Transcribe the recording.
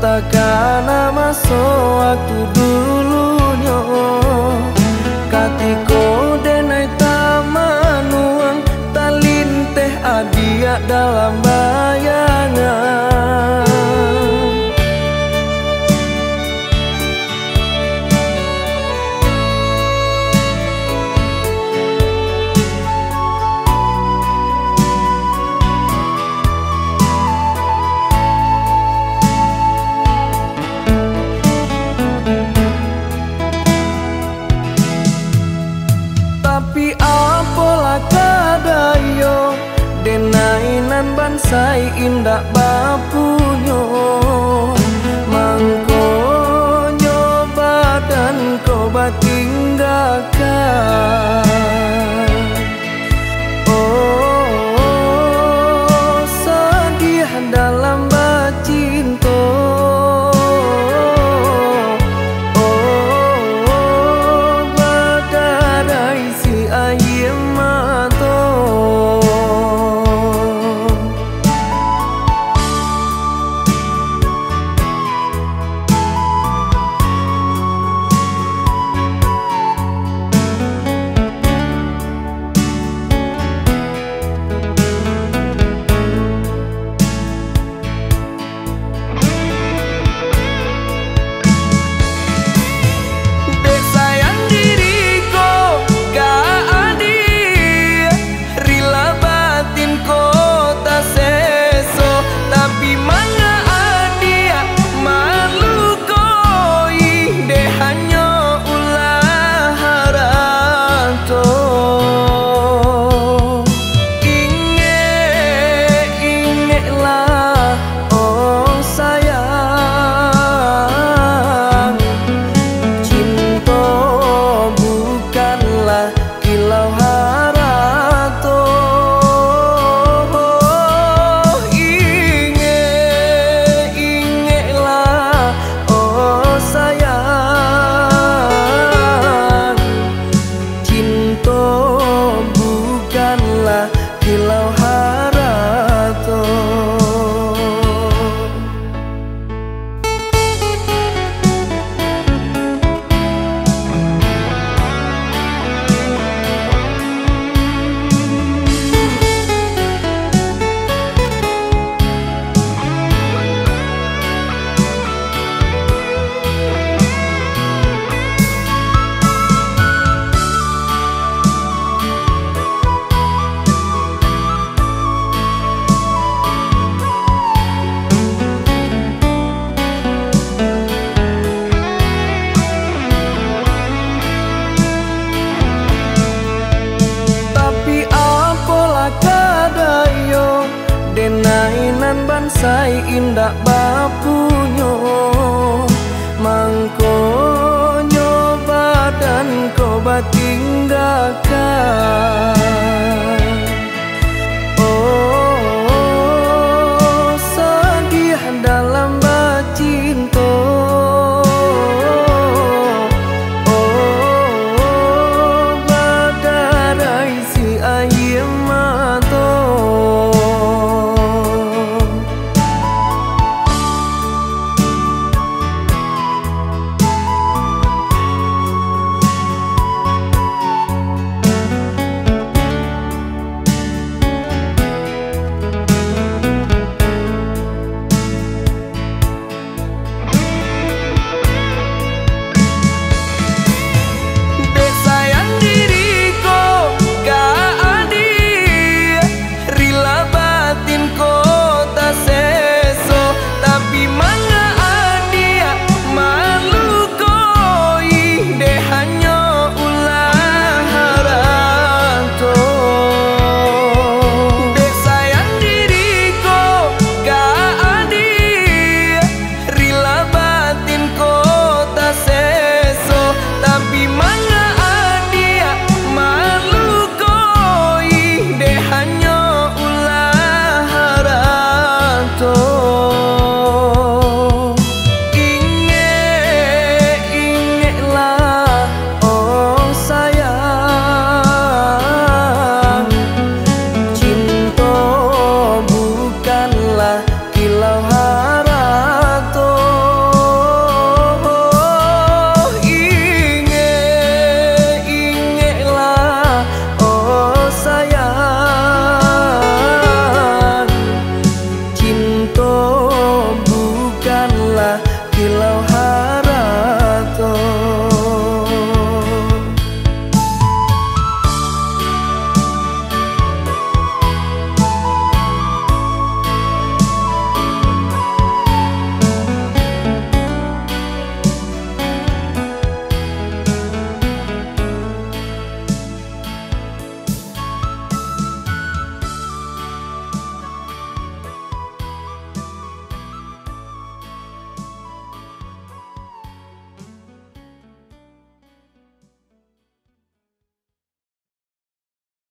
takana maso waktu dulu nyo katiko denai tamanuang talinteh adia dalam bayangan.